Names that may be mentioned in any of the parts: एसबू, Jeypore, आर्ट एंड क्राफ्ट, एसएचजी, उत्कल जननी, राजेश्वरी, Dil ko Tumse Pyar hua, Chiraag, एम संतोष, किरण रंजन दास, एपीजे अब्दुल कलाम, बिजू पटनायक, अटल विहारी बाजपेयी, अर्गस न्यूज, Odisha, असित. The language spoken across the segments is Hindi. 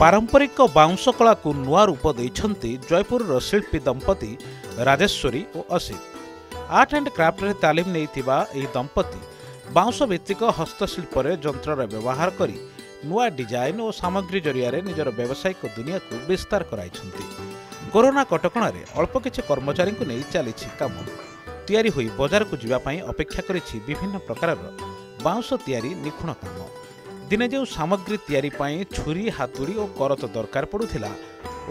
पारंपरिक बाउंस कला को नूआ रूप देते जयपुर शिल्पी दंपति राजेश्वरी और असित। आर्ट एंड क्राफ्ट रे तालीम नहीं दंपति बाउंस भित्तिक हस्तशिल्प जंत्रर व्यवहार कर नूआ डिजाइन और सामग्री जरिया निजर व्यावसायिक दुनिया को विस्तार कराई। कोरोना कटक अल्प किसी कर्मचारी को नहीं चली कम तैयारी होई बाजार को जीवाई अपेक्षा करिछि विभिन्न प्रकार बाउंस तैयारी निखुण कम। दिने जो सामग्री तैयारी पाई छुरी हातुड़ी और करत दरकार पड़ुथिला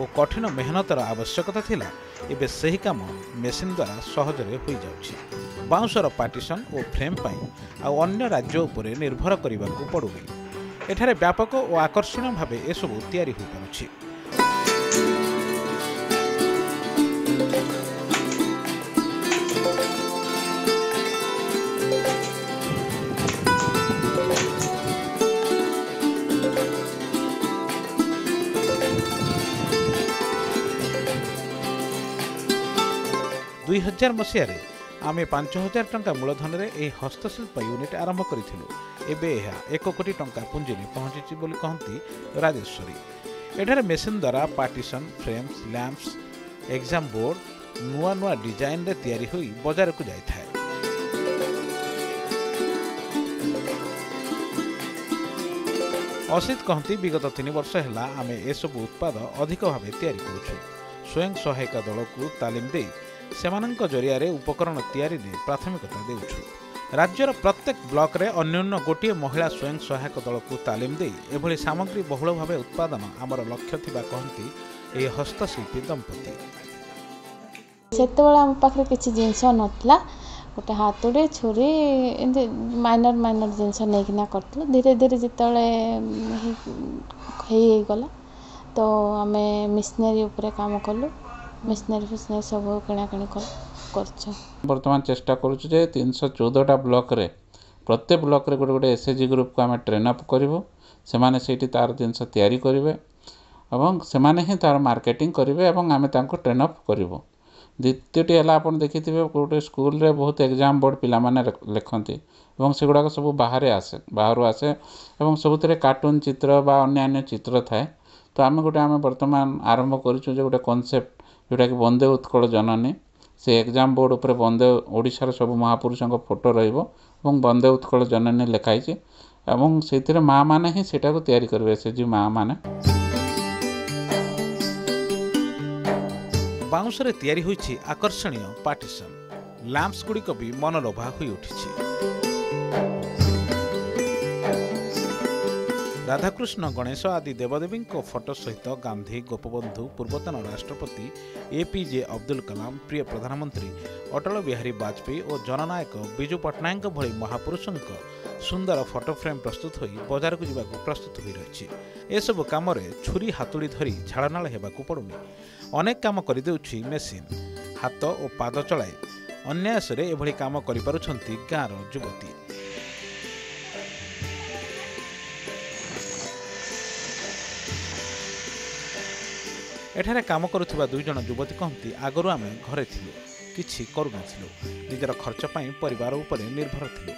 और कठिन मेहनतर आवश्यकता थिला, एबे सही काम मेसीन द्वारा सहजरे होई जाउछि। बाउंसर पार्टीशन और फ्रेम पाई आउ अन्य राज्य उपरे निर्भर करिबाकू पड़ुनी। एठारे व्यापक और आकर्षणीय भावे एसबू तैयारी होई पारुछि। दुई हजार मसीह आम 5000 टंका मूलधन यह हस्तशिल्प यूनिट आरंभ करूँ। एबे यह 1 कोटी टंका पुंजी में पहुंची बोली कहती राजेश्वरी। एठार मेसीन द्वारा partition frames lamps exam board नुआ नुआ डिजाइन रे तैयारी होई बाजार को जाई थाए। असित कहती विगत 3 वर्ष है आम एसबू उत्पाद अधिक भाव तैयारी करूँ। स्वयं सहायता दल को तालीम दे सेमानंक जरिया रे उपकरण तैयारी रे प्राथमिकता देउछु। राज्यर प्रत्येक ब्लॉक रे अन्योन्य गोटे महिला स्वयं सहायक दल को तालीम दे एभली सामग्री बहुल भावे उत्पादन आमर लक्ष्य थिबा कहंती ए हस्तशिल्पी दंपति। सेतबेला हम पाखरे किछि जिंस नथला, गोटे हातुडी छुरी एंदे माइनर जिंस नेकिना करतलो। धीरे धीरे जितले हेई गला तो आमे मिशनरी ऊपर काम करलो। मिशनरी सब किणाकिणी बर्तमान चेष्टा करुचु जे 314टा ब्लॉक रे प्रत्येक ब्लॉक रे गोटे गोटे एसएचजी ग्रुप को आम ट्रेन अप करिवो। सेमाने सेठी तार जिनस तयारी करिवे एवं सेमाने ही तार मार्केटिंग करिवे एवं आम तांको ट्रेन अप करिवो। द्वितीयटी है आपन देखिथिबे गोटे स्कूल रे बहुत एग्जाम बोर्ड पिला माने लिखंती एवं सेगुडा सब बाहर आसे एवं सबुतरे कार्टून चित्र बा अन्य चित्र थाए। तो आम गोटे आम बर्तमान आरंभ करिछु जे गोटे कॉन्सेप्ट जोटा कि वंदे उत्कल जननी से एग्जाम बोर्ड उपर वंदे ओडिशार सब महापुरुषों फोटो रहिबो एवं वंदे उत्कल जननी लिखाई एवं से माँ मैंने ही सेटा को तैयारी करेंगे। से जी माँ मैंने बाउंस रे तैयारी होइछि आकर्षणीय पार्टीशन लैंप्स गुड़िक भी मनलोभा होई उठिछि। राधाकृष्ण गणेश आदि देवदेवी फोटो सहित गांधी गोपबंधु पूर्वतन राष्ट्रपति एपीजे अब्दुल कलाम प्रिय प्रधानमंत्री अटल विहारी बाजपेयी और जननायक बिजू पटनायक भली महापुरुषों सुंदर फोटो फ्रेम प्रस्तुत हो बाजार को जावाक प्रस्तुत हो रही। एसबू कम छुरी हातुड़ी धरी झाड़नाल होगा पड़ूनी। अनेक कम करदे मेसीन हाथ और पाद चलाए अन्यासरे एभली कम कर गाँव युवती। एठारे काम करुवा 2 जण युवती कहती आगु आम घरे थिलु किछि करूनथिलु निजर खर्च पाई परिवार उपर निर्भर थिलु।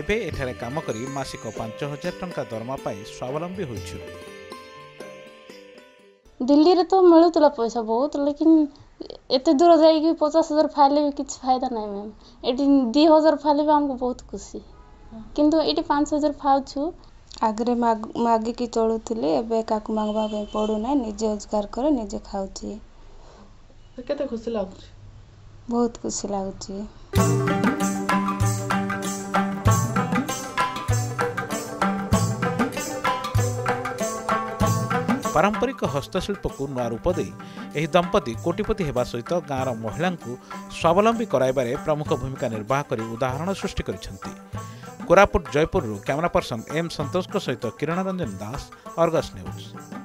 एबे एठारे काम करी मासिक 5000 टंका दरमा पाई स्वावलंबी होइछु। दिल्ली रे तो मिलुतला पैसा बहुत, लेकिन एते दूर जाई 50000 फाइले किछ फायदा नाही मैम। एटी 2000 फाइले हमको बहुत खुशी, किंतु एटी 5000 फाउछु। आगे मागिकी चलुले एवं क्या मांगवा पड़ूना, निजे रोजगार करे निजे खाऊे तो खुशी लगुच, बहुत खुशी लगुच। पारंपरिक हस्तशिल्प को नूआ रूप दे दंपति कोटिपति होगा सहित गाँवर महिला स्वावलंबी कराइबारे प्रमुख भूमिका निर्वाह कर उदाहरण सृष्टि कर। Koraput Jaipur camera person एम संतोष सहित किरण रंजन दास, अर्गस न्यूज।